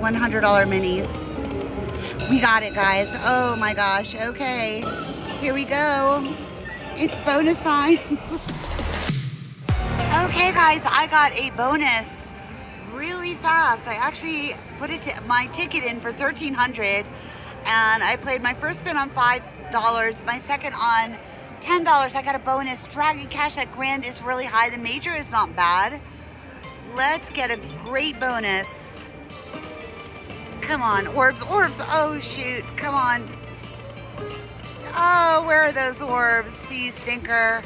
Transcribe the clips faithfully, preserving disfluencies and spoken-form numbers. one hundred dollar minis. We got it, guys. Oh my gosh. Okay. Here we go. It's bonus time. Okay, guys, I got a bonus really fast. I actually put it my ticket in for thirteen hundred dollars, and I played my first spin on five dollars, my second on ten dollars. I got a bonus. Dragon Cash at Grand is really high. The major is not bad. Let's get a great bonus. Come on, orbs, orbs. Oh, shoot. Come on. Oh, where are those orbs? See, stinker.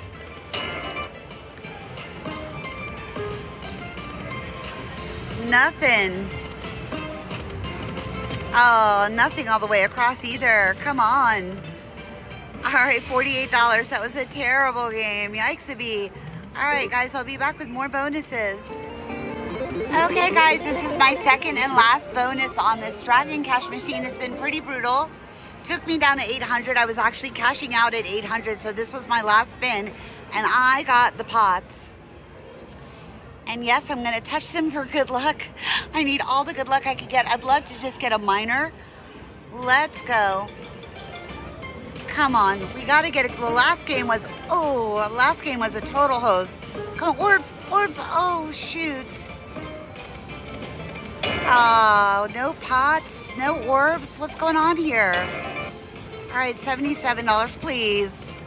Nothing. Oh, nothing all the way across either. Come on. All right, forty-eight dollars. That was a terrible game. Yikes-a-bee. All right, guys, I'll be back with more bonuses. Okay, guys, this is my second and last bonus on this Dragon Cash machine. It's been pretty brutal. Took me down to eight hundred. I was actually cashing out at eight hundred, so this was my last spin, and I got the pots. And yes, I'm gonna touch them for good luck. I need all the good luck I could get. I'd love to just get a minor. Let's go. Come on, we gotta get it. The last game was, oh, last game was a total hose. Come on, orbs, orbs, oh shoot. Oh, no pots, no orbs. What's going on here? All right, seventy-seven dollars, please.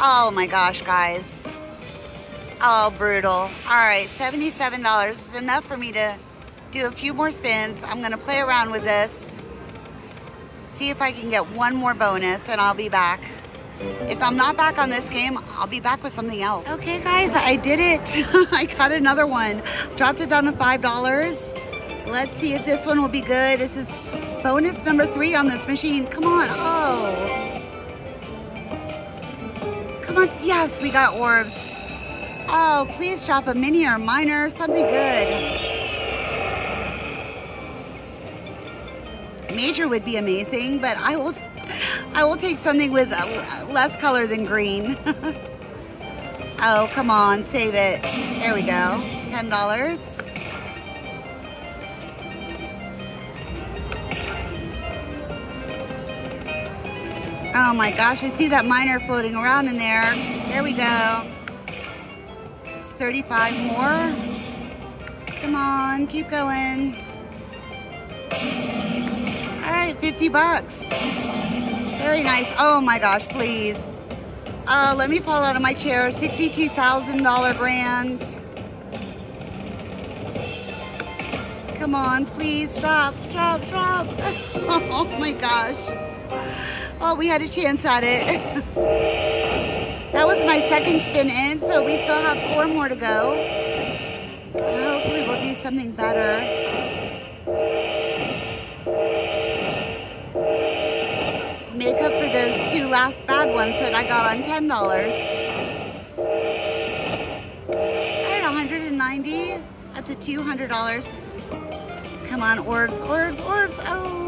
Oh my gosh, guys. Oh, brutal. All right, seventy-seven dollars is enough for me to do a few more spins. I'm gonna play around with this. See if I can get one more bonus and I'll be back. If I'm not back on this game, I'll be back with something else. Okay, guys, I did it. I got another one. Dropped it down to five dollars. Let's see if this one will be good. This is bonus number three on this machine. Come on. Oh. Come on. Yes, we got orbs. Oh, please drop a mini or minor. Something good. Major would be amazing, but I will I will take something with less color than green. Oh, come on. Save it. There we go. ten dollars. Oh my gosh, I see that miner floating around in there. There we go. It's thirty-five more. Come on, keep going. All right, fifty bucks. Very nice. Oh my gosh, please. Uh, let me fall out of my chair. sixty-two thousand dollar brand. Come on, please drop, drop, drop. Oh my gosh. Oh, we had a chance at it. That was my second spin in, so we still have four more to go. Hopefully we'll do something better. Make up for those two last bad ones that I got on ten dollars. All right, one hundred ninety dollars, up to two hundred dollars. Come on, orbs, orbs, orbs, oh.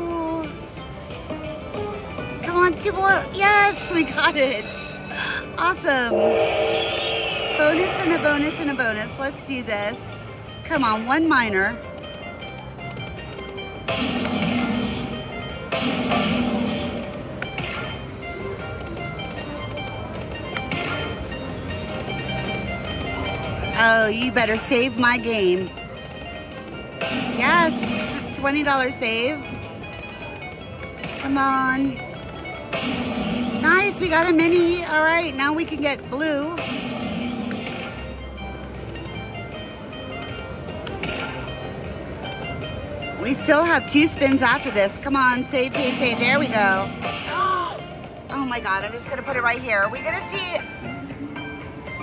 Come on, two more. Yes, we got it. Awesome. Bonus and a bonus and a bonus. Let's do this. Come on, one minor. Oh, you better save my game. Yes, twenty dollar save. Come on. Nice, we got a mini. All right, now we can get blue. We still have two spins after this. Come on, save, save, save. There we go. Oh my God, I'm just gonna put it right here. We're gonna see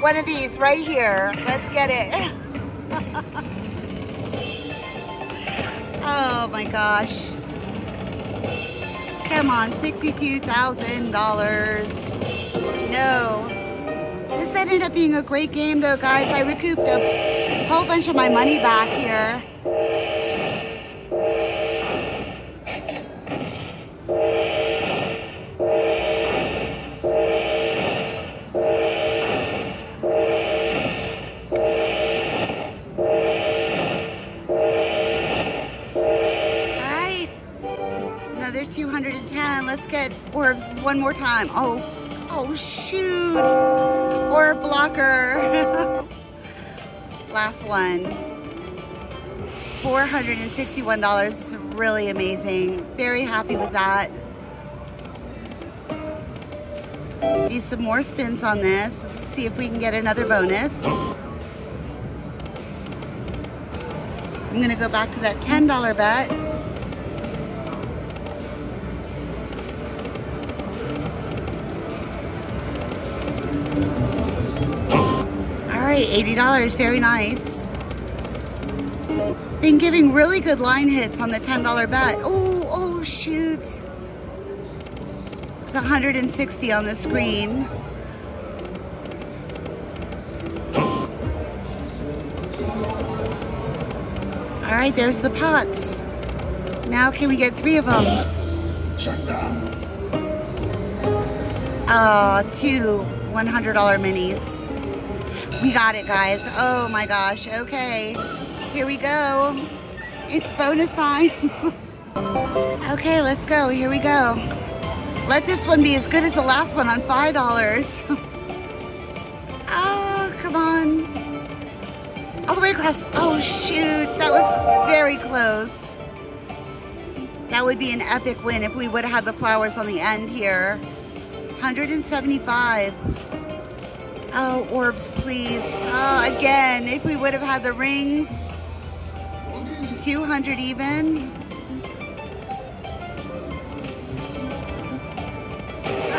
one of these right here. Let's get it. Oh my gosh. Come on, sixty-two thousand dollars. No. This ended up being a great game though, guys. I recouped a whole bunch of my money back here. All another two hundred ten. Let's get orbs one more time. Oh, oh shoot. Orb blocker. Last one. four hundred sixty-one dollars is really amazing. Very happy with that. Do some more spins on this. Let's see if we can get another bonus. I'm gonna go back to that ten dollar bet. All right, eighty dollars, very nice. It's been giving really good line hits on the ten dollar bet. Oh, oh shoot. It's one hundred sixty on the screen. All right, there's the pots. Now can we get three of them? Ah, oh, two one hundred dollar minis. We got it, guys. Oh my gosh, okay. Here we go. It's bonus time. Okay, let's go, here we go. Let this one be as good as the last one on five dollars. Oh, come on. All the way across. Oh shoot, that was very close. That would be an epic win if we would have had the flowers on the end here. one hundred seventy-five. Oh, orbs please. Oh, again, if we would have had the rings. two hundred even.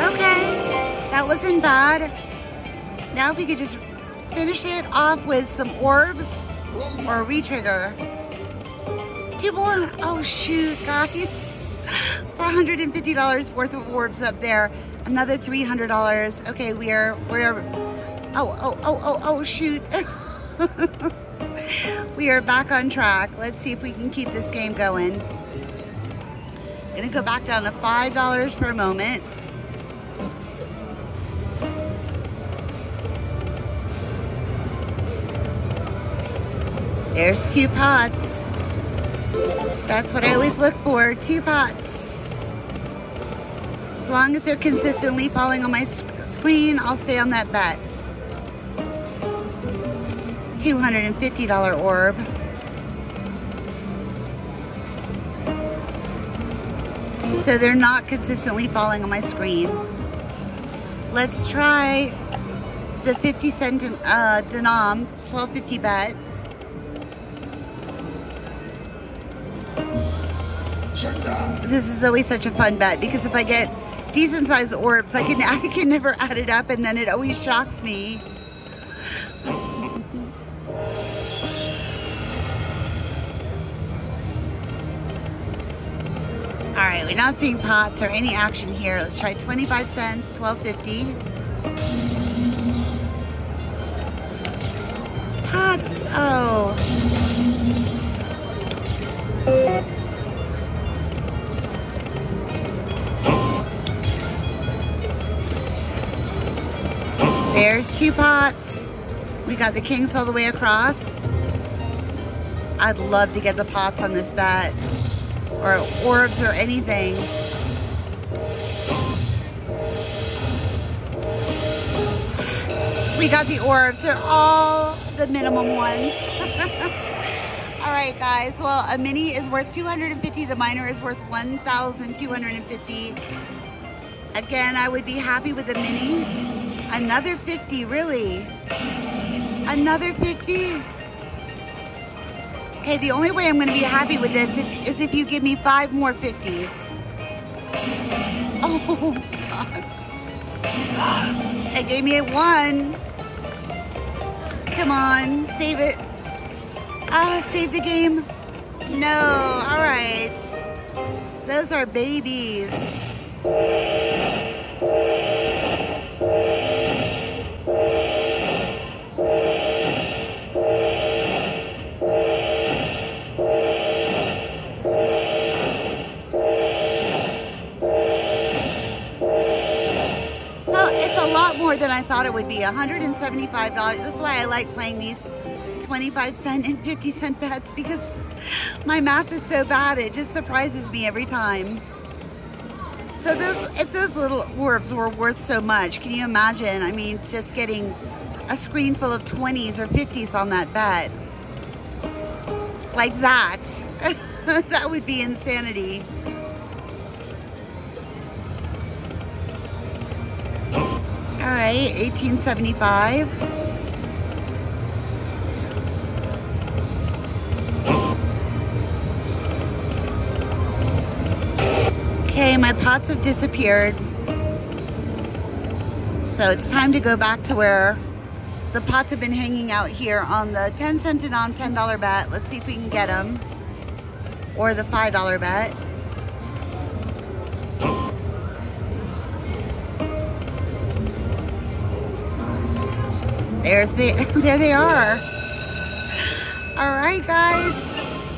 Okay, that wasn't bad. Now if we could just finish it off with some orbs or a retrigger. Two more. Oh shoot, guys. four hundred fifty dollars worth of orbs up there. Another three hundred dollars. Okay, we are, we're, oh, oh, oh, oh, oh, shoot. We are back on track. Let's see if we can keep this game going. I'm gonna go back down to five dollars for a moment. There's two pots. That's what I always look for, two pots. As long as they're consistently falling on my screen, I'll stay on that bet. two hundred fifty dollar orb. So they're not consistently falling on my screen. Let's try the fifty cent uh, denom, twelve fifty bet. This is always such a fun bet because if I get decent sized orbs, I can I can never add it up and then it always shocks me. All right, we're not seeing pots or any action here. Let's try twenty-five cents, twelve fifty. Pots, oh. There's two pots. We got the kings all the way across. I'd love to get the pots on this bat, or orbs or anything. We got the orbs. They're all the minimum ones. All right, guys. Well, a mini is worth two hundred fifty. The minor is worth one thousand two hundred fifty. Again, I would be happy with a mini. Another fifty, really? Another fifty? Okay, the only way I'm gonna be happy with this is, is if you give me five more fifties. Oh, God. They gave me a one. Come on, save it. Ah, save the game. No, all right. Those are babies. Than I thought it would be. one hundred seventy-five dollars. That's why I like playing these twenty-five cent and fifty cent bets, because my math is so bad it just surprises me every time. So those, if those little orbs were worth so much, can you imagine? I mean, just getting a screen full of twenties or fifties on that bet. Like that. That would be insanity. All right, eighteen seventy-five. Okay, my pots have disappeared. So it's time to go back to where the pots have been hanging out here on the ten cent and on ten dollar bet. Let's see if we can get them. Or the five dollar bet. There's the, there they are. All right, guys.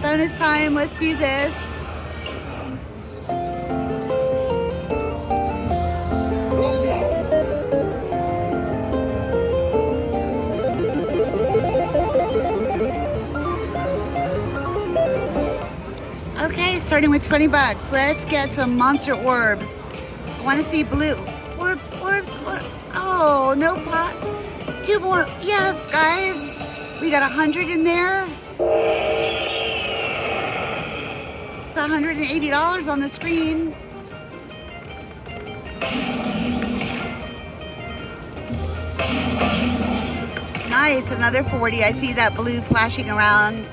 Bonus time. Let's see this. Okay, starting with twenty bucks. Let's get some monster orbs. I want to see blue. Orbs, orbs, orbs. Oh, no pot. Two more. Yes, guys. We got a hundred in there. It's one hundred eighty dollars on the screen. Nice, another forty. I see that blue flashing around.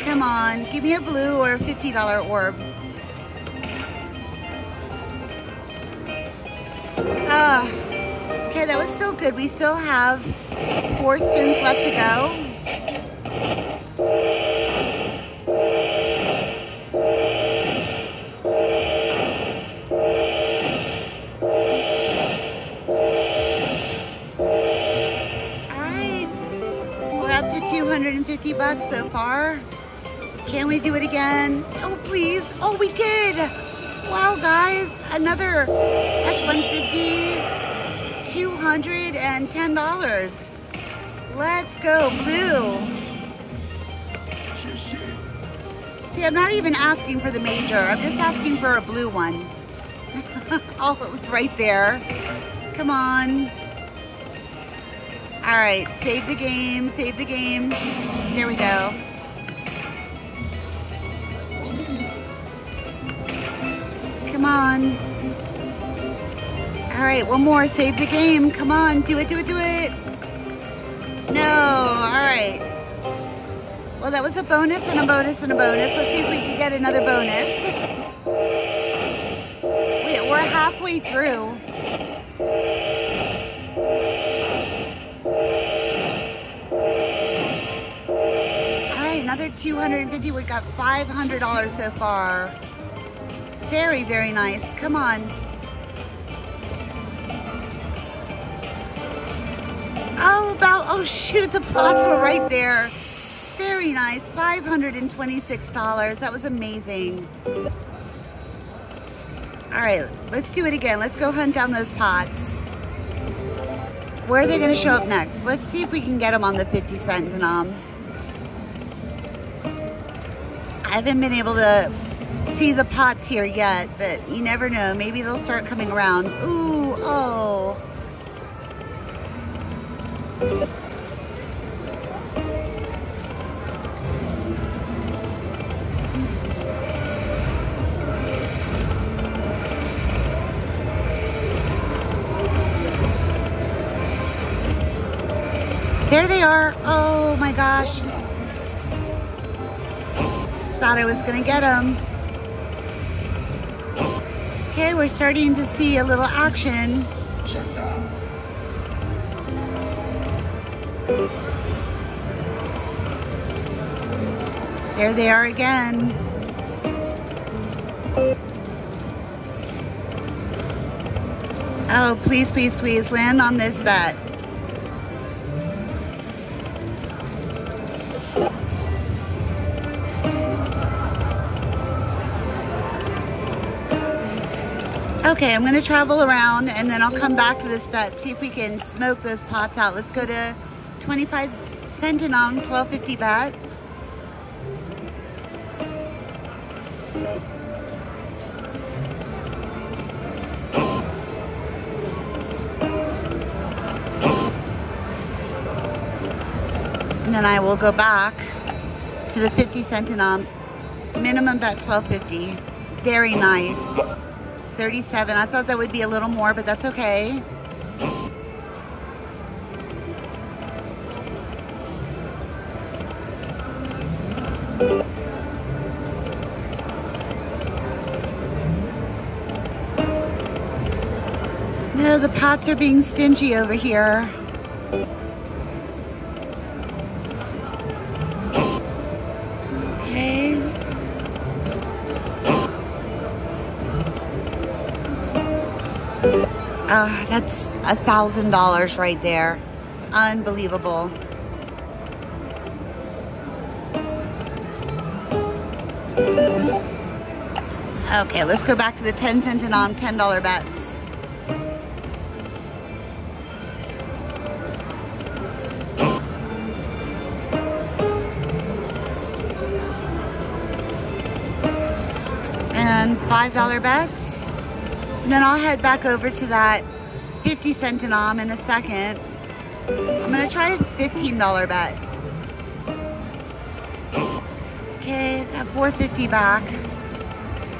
Come on, give me a blue or a fifty dollar orb. Ah, okay, that was still good. We still have four spins left to go. All right, we're up to two hundred fifty bucks so far. Can we do it again? Oh, please. Oh, we did. Wow, guys. Another. That's one hundred fifty dollars. It's two hundred ten dollars. Let's go, blue. See, I'm not even asking for the major. I'm just asking for a blue one. Oh, it was right there. Come on. All right. Save the game. Save the game. There we go. Come on. All right, one more. Save the game. Come on. Do it, do it, do it. No. All right. Well, that was a bonus and a bonus and a bonus. Let's see if we can get another bonus. Wait, we're halfway through. All right, another two hundred fifty. We got five hundred dollars so far. Very, very nice. Come on. Oh, about, oh shoot, the pots were right there. Very nice, five hundred twenty-six dollars. That was amazing. All right, let's do it again. Let's go hunt down those pots. Where are they gonna show up next? Let's see if we can get them on the fifty cent denom. I haven't been able to see the pots here yet, but you never know. Maybe they'll start coming around. Ooh, oh. There they are. Oh my gosh. Thought I was gonna get them. Okay, we're starting to see a little action. There they are again. Oh, please, please, please land on this bet. Okay, I'm gonna travel around and then I'll come back to this bet, see if we can smoke those pots out. Let's go to twenty-five cent and on twelve fifty bet. and then I will go back to the fifty cent and on. Minimum bet twelve fifty. Very nice. thirty-seven. I thought that would be a little more, but that's okay. No, the pots are being stingy over here. Okay. Uh, that's a thousand dollars right there. Unbelievable. Okay, let's go back to the ten cent and on ten dollar bets. And five dollar bets. And then I'll head back over to that fifty cent and on in a second. I'm gonna try a fifteen dollar bet. Okay, got four fifty back.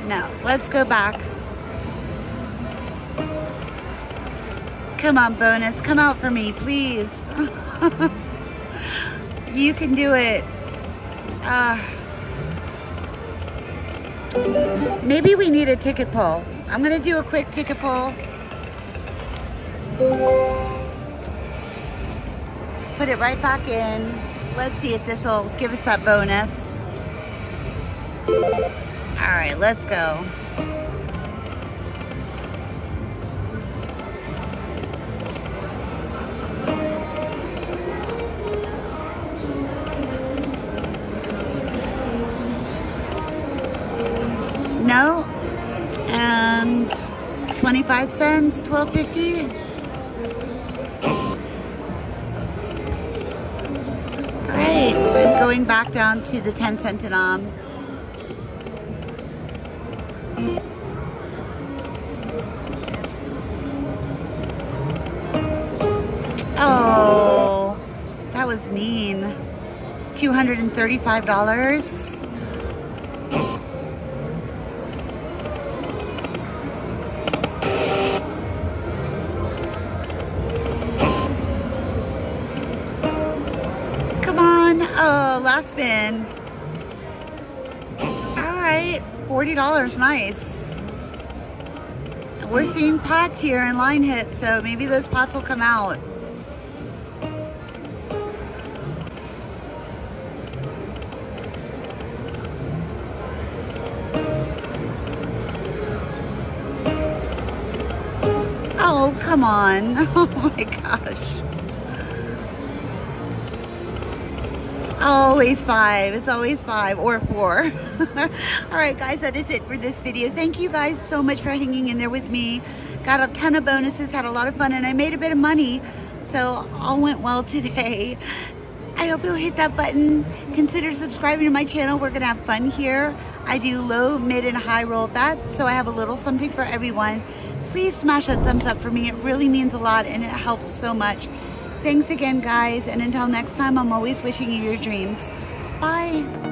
No, let's go back. Come on, bonus, come out for me, please. You can do it. Uh, maybe we need a ticket pull. I'm gonna do a quick ticket pull. Put it right back in. Let's see if this will give us that bonus. All right, let's go. No, and twenty-five cents, twelve fifty. All right, I'm going back down to the ten cent and um. Oh, that was mean. It's two hundred thirty-five dollars. Come on. Oh, last spin. All right, forty dollars, nice. We're seeing pots here and line hits, so maybe those pots will come out. Oh, come on. Oh my gosh. It's always five. It's always five or four. All right, guys, that is it for this video. Thank you guys so much for hanging in there with me. Got a ton of bonuses, had a lot of fun, and I made a bit of money. So all went well today. I hope you'll hit that button. Consider subscribing to my channel. We're going to have fun here. I do low, mid, and high roll bets, so I have a little something for everyone. Please smash that thumbs up for me. It really means a lot and it helps so much. Thanks again, guys. And until next time, I'm always wishing you your dreams. Bye.